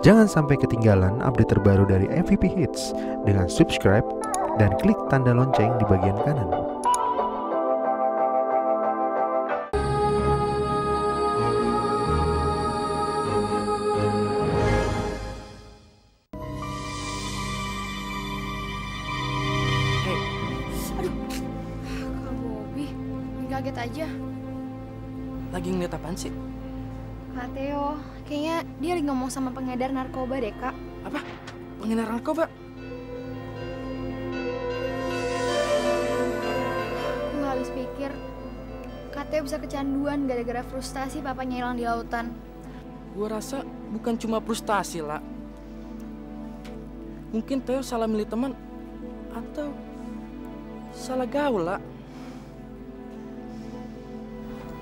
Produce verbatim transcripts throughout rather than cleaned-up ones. Jangan sampai ketinggalan update terbaru dari M V P Hits dengan subscribe dan klik tanda lonceng di bagian kanan. Kaget aja. Lagi ngeliat apaan sih? Kak Theo, kayaknya dia lagi ngomong sama pengedar narkoba deh, Kak. Apa? Pengedar narkoba? Aku gak habis pikir. Kak Theo bisa kecanduan gara-gara frustasi papanya hilang di lautan. Gua rasa bukan cuma frustasi, lah. Mungkin Theo salah milih teman atau salah gaul, lah.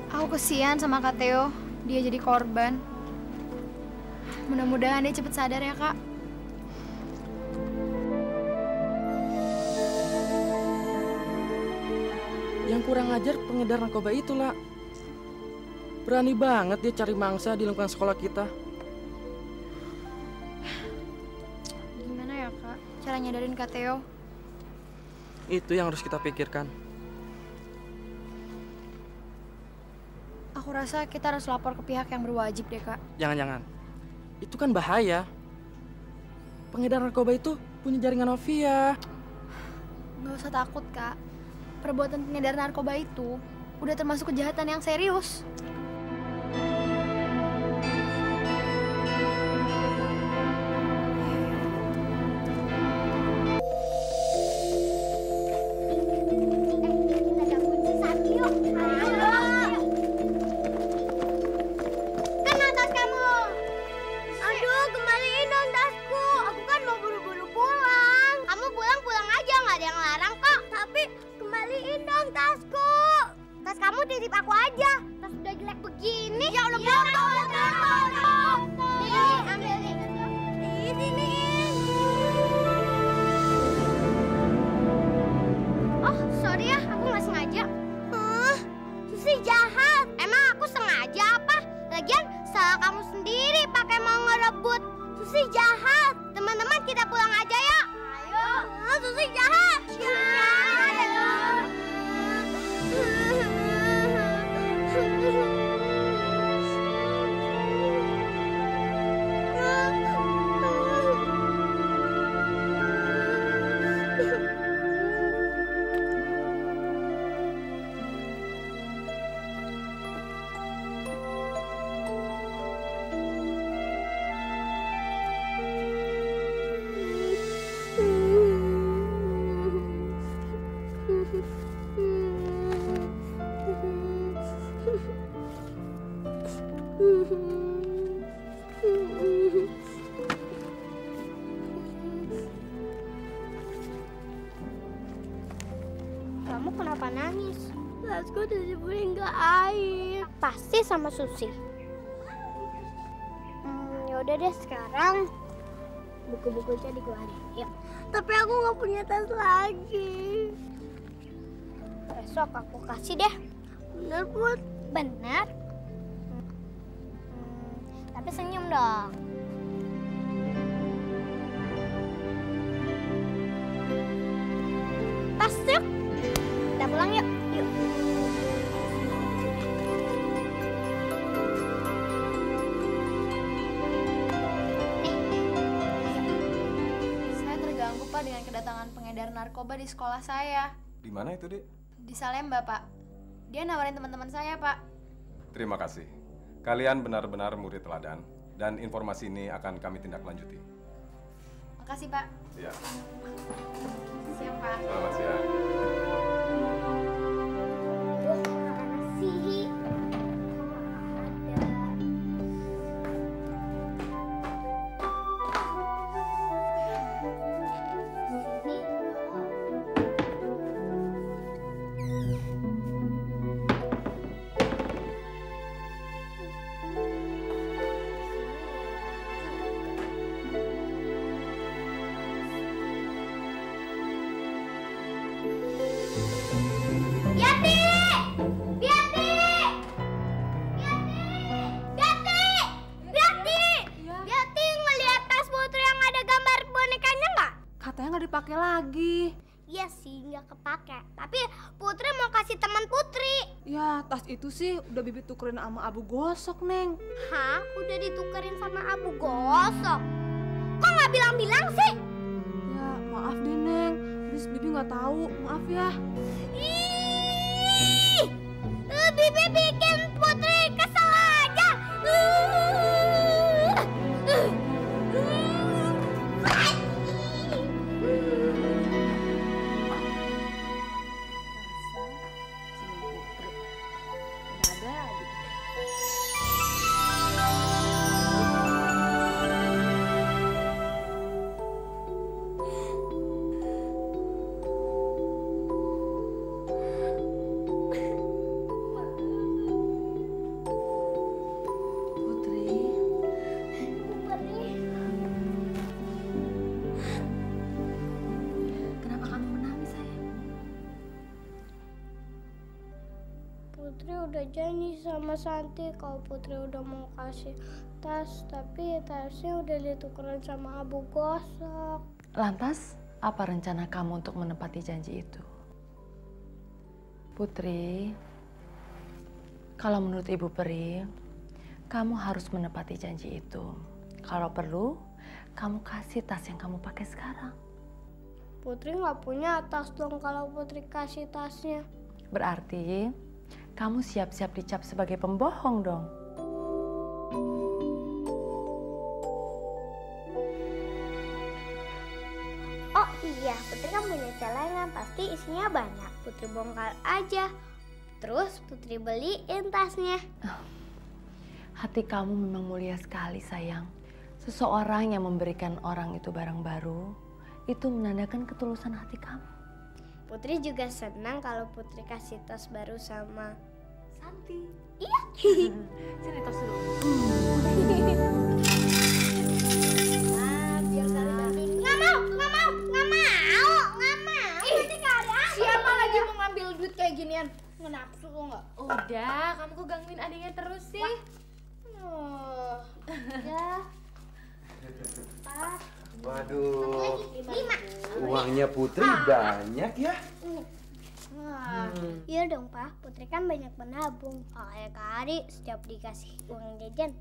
Aku kesian sama Kak Theo, dia jadi korban. Mudah-mudahan dia cepet sadar ya, Kak. Yang kurang ajar pengedar narkoba itulah. Berani banget dia cari mangsa di lingkungan sekolah kita. Gimana ya, Kak? Cara nyadarin Kak Theo? Itu yang harus kita pikirkan. Aku rasa kita harus lapor ke pihak yang berwajib deh, Kak. Jangan-jangan. Itu kan bahaya. Pengedar narkoba itu punya jaringan mafia. Nggak usah takut, Kak. Perbuatan pengedar narkoba itu udah termasuk kejahatan yang serius. Titip aku aja, tas udah jelek begini. Ya Allah, ya Allah, nih ambil nih, ini nih. Oh sorry ya, aku nggak sengaja. Uh, Susi jahat. Emang aku sengaja apa? Lagian salah kamu sendiri pakai mau ngerebut. Susi jahat. Teman-teman kita pulang aja ya. Ayo, uh, Susi jahat. Ya. Kamu kenapa nangis? Tasku dijeburin ke air. Pasti sama Susi. Hmm, yaudah deh sekarang buku-bukunya dikeluarin. Yuk. Tapi aku nggak punya tas lagi. Besok aku kasih deh. Bener, Put? Bener. Hmm, tapi senyum dong. Pulang yuk, yuk. Saya terganggu, Pak, dengan kedatangan pengedar narkoba di sekolah saya. Di mana itu, Dek? Di Salemba, Pak. Dia nawarin teman-teman saya, Pak. Terima kasih. Kalian benar-benar murid teladan, dan informasi ini akan kami tindak lanjuti. Makasih, Pak. Iya. Siap, Pak. Selamat siang. Yati! Yati! kepake lagi. Iya sih, nggak kepake. Tapi Putri mau kasih teman Putri. Ya, tas itu sih udah Bibi tukerin sama abu gosok, Neng. Hah? Udah ditukerin sama abu gosok? Kok nggak bilang-bilang sih? Ya, maaf deh, Neng. Terus Bibi nggak tahu, maaf ya. Ih, Bibi bikin Putri kesel aja. Janji sama Santi kalau Putri udah mau kasih tas, tapi tasnya udah ditukerin sama abu gosok. Lantas, apa rencana kamu untuk menepati janji itu? Putri, kalau menurut Ibu Peri, kamu harus menepati janji itu. Kalau perlu, kamu kasih tas yang kamu pakai sekarang. Putri nggak punya tas dong kalau Putri kasih tasnya. Berarti kamu siap-siap dicap sebagai pembohong dong. Oh iya, Putri kan punya celengan, pasti isinya banyak. Putri bongkar aja, terus Putri beliin tasnya. Hati kamu memang mulia sekali, sayang. Seseorang yang memberikan orang itu barang baru, itu menandakan ketulusan hati kamu. Putri juga senang kalau Putri kasih tas baru sama Santi. Iya. Sini tas dulu. Ah, biar kali nanti. Nggak mau, nggak mau, nggak mau, nggak mau. Nanti kalian. Siapa lagi mau ngambil duit kayak ginian? Ngenapsu kok nggak? Udah, kamu kok gangguin adiknya terus sih? Oh. Ya. Empat. Waduh, uangnya Putri banyak ya? Hmm. Iya dong, Pak. Putri kan banyak menabung. Kayak kali setiap dikasih uang jajan,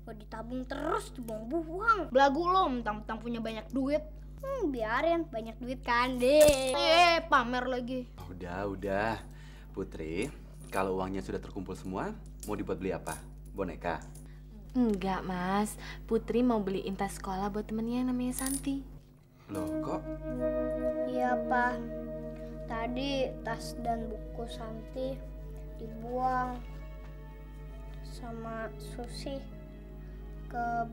kalau ditabung terus dibuang-buang. Belagu lo, mentang-mentang punya banyak duit. Hmm, biarin, banyak duit kan deh. Eh, pamer lagi. Udah, udah. Putri, kalau uangnya sudah terkumpul semua, mau dibuat beli apa? Boneka? Enggak, Mas. Putri mau beliin tas sekolah buat temennya yang namanya Santi. Loh, kok? Iya, Pak. Tadi tas dan buku Santi dibuang sama Susi ke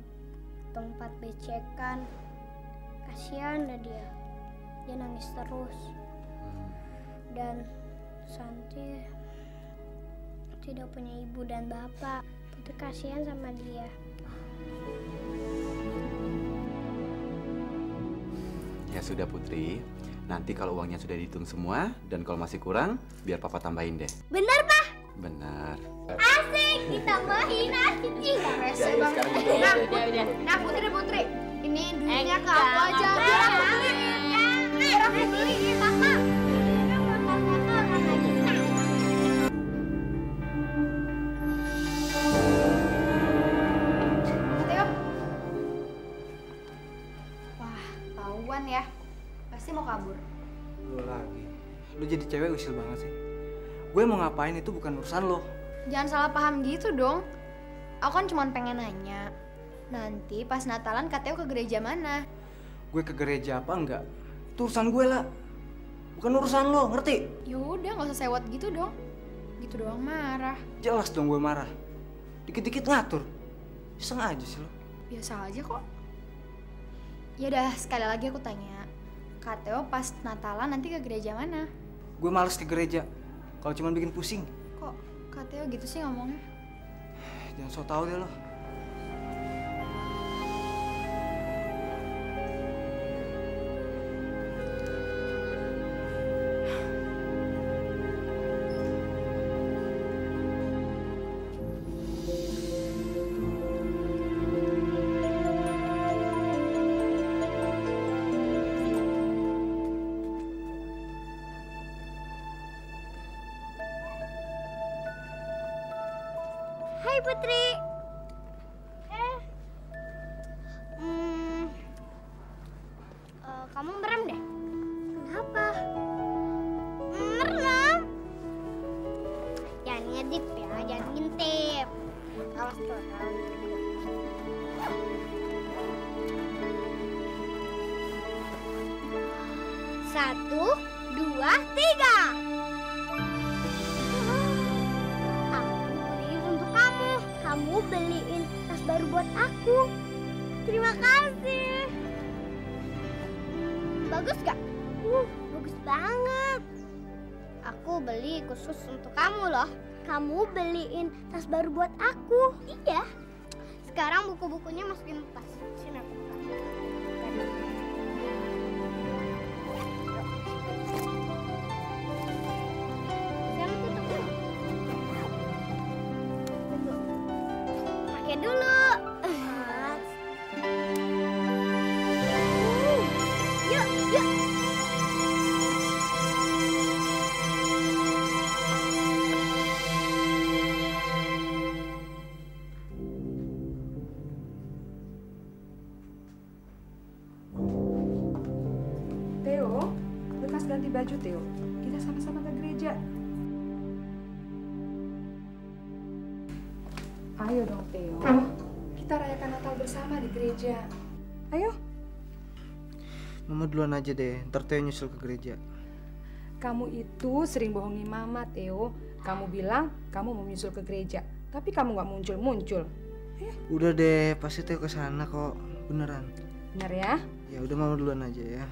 tempat becekan. Kasihan dah dia. Dia nangis terus. Dan Santi tidak punya ibu dan bapak. Putri kasihan sama dia. Ya sudah Putri, nanti kalau uangnya sudah dihitung semua dan kalau masih kurang, biar Papa tambahin deh. Bener Pak? Bener. Asik, ditambahin asik. Ih, rese banget. Nah, nah Putri, Putri, ini duitnya ke aku aja. Biar aku beliin. Biar aku beliin, Kakak. Ya, pasti mau kabur. Lu lagi, lu jadi cewek usil banget sih. Gue mau ngapain itu bukan urusan lo. Jangan salah paham gitu dong. Aku kan cuma pengen nanya. Nanti pas Natalan katanya ke gereja mana? Gue ke gereja apa enggak? Itu urusan gue lah, bukan urusan lo, ngerti? Yaudah, nggak usah sewot gitu dong. Gitu doang marah. Jelas dong gue marah. Dikit-dikit ngatur. Iseng aja sih lo. Biasa aja kok. Ya udah, sekali lagi aku tanya. Kak Teo pas Natalan nanti ke gereja mana? Gue males ke gereja. Kalau cuma bikin pusing. Kok Kak Teo gitu sih ngomongnya? Jangan so tau deh lo. Putri. Eh. Hmm. Uh, kamu merem deh. Kenapa? Merem. Jangan ngintip ya, jangan ngintip. Awas tuh. Satu, dua, tiga. Kamu beliin tas baru buat aku. Terima kasih. Hmm, bagus gak? Uh, bagus banget. Aku beli khusus untuk kamu loh. Kamu beliin tas baru buat aku. Iya. Sekarang buku-bukunya masukin tas. Sini aku buka. Dulu. Uh, yuk, yuk. Theo, lekas ganti baju Theo. Kita sama-sama ke gereja. Ayo dong Theo, kita rayakan Natal bersama di gereja. Ayo. Mama duluan aja deh, ntar Theo nyusul ke gereja. Kamu itu sering bohongi Mama, Theo. Kamu bilang kamu mau nyusul ke gereja, tapi kamu gak muncul-muncul. Udah deh, pasti Theo kesana kok, beneran. Bener ya? Ya udah Mama duluan aja ya.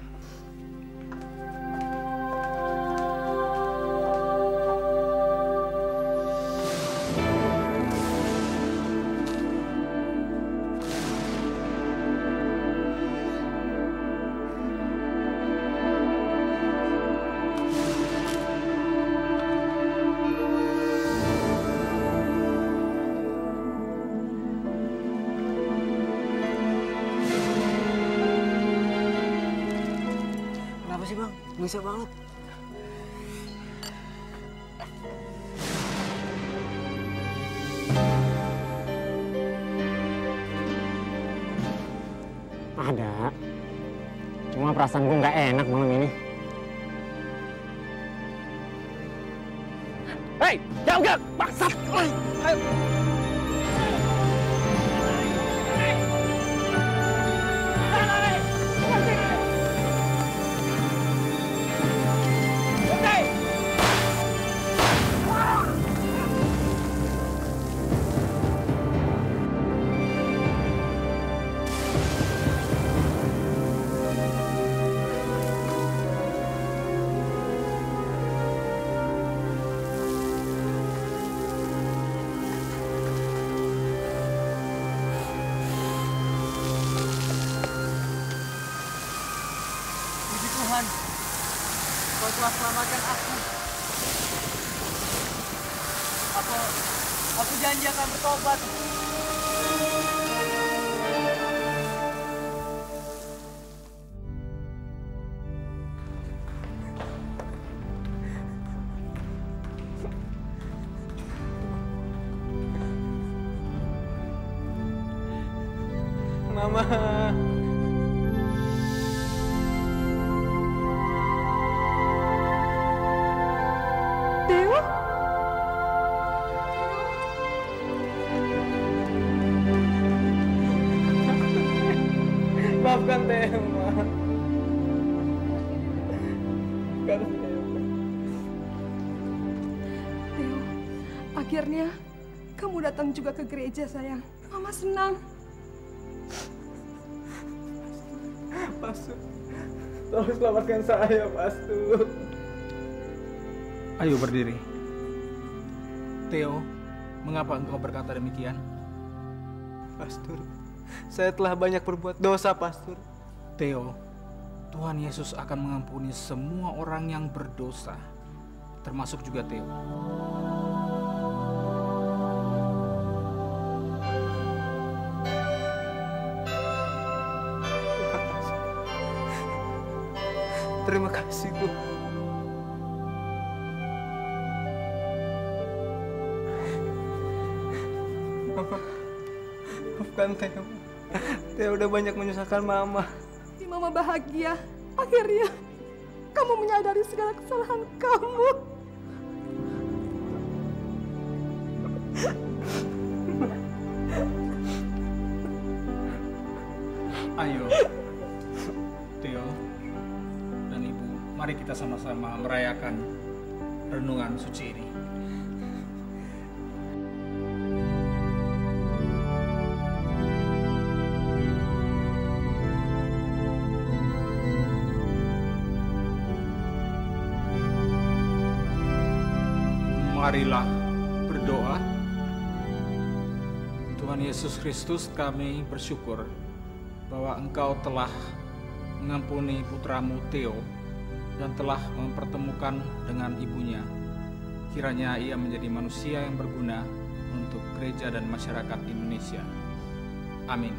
Bisa banget. Ada. Cuma perasaan gue nggak enak malam ini. Hei, jauh gak? Maksat. Ayo. Kau telah selamatkan aku. Aku, aku janji akan bertobat. Mama. Maafkan Theo, Ma. Maafkan Theo. Theo, akhirnya kamu datang juga ke gereja, sayang. Mama senang. Pastor, tolong selamatkan saya, Pastor. Ayo berdiri. Theo, mengapa engkau berkata demikian? Pastor, saya telah banyak berbuat dosa, Pastor. Theo, Tuhan Yesus akan mengampuni semua orang yang berdosa, termasuk juga Theo. Terima kasih, Tuhan. menyusahkan Teo. Teo udah banyak menyusahkan Mama. Tapi Mama bahagia. Akhirnya kamu menyadari segala kesalahan kamu. Ayo, Teo dan Ibu, mari kita sama-sama merayakan renungan suci ini. Marilah berdoa. Tuhan Yesus Kristus, kami bersyukur bahwa Engkau telah mengampuni putramu Theo dan telah mempertemukan dengan ibunya. Kiranya ia menjadi manusia yang berguna untuk gereja dan masyarakat Indonesia. Amin.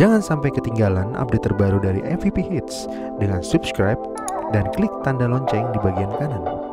Jangan sampai ketinggalan update terbaru dari M V P Hits dengan subscribe dan klik tanda lonceng di bagian kanan.